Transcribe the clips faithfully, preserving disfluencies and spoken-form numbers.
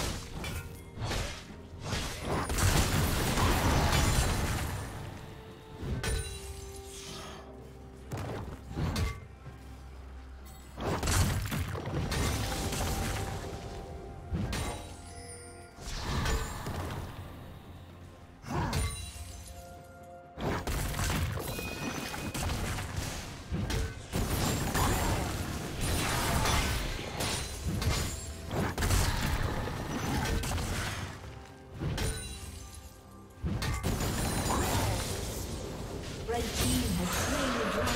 The team has slain the dragon.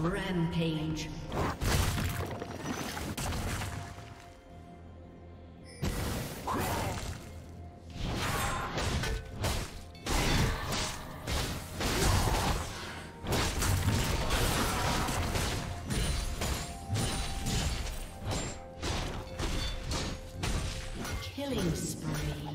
Rampage. Killing spree.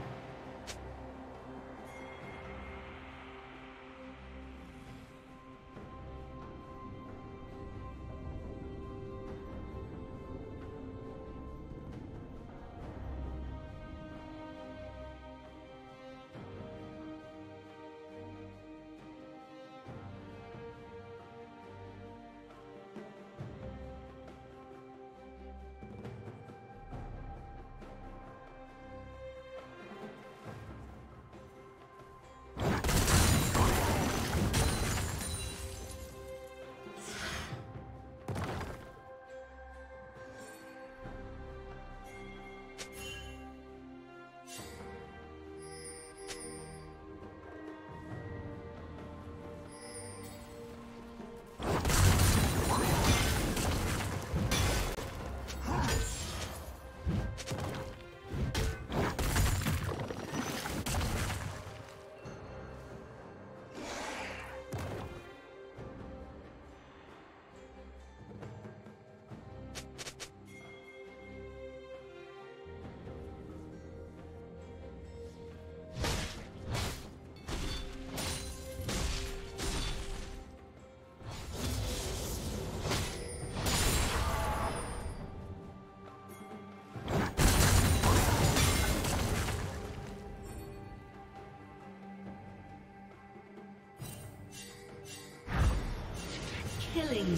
Killing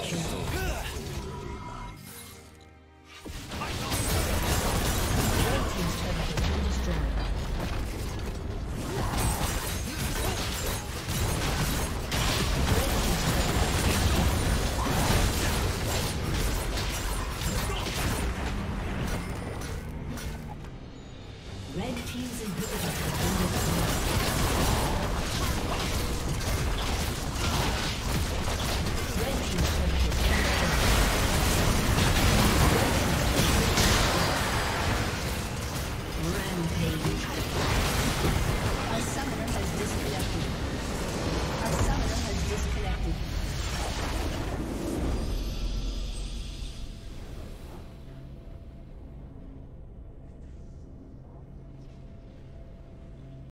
Kill.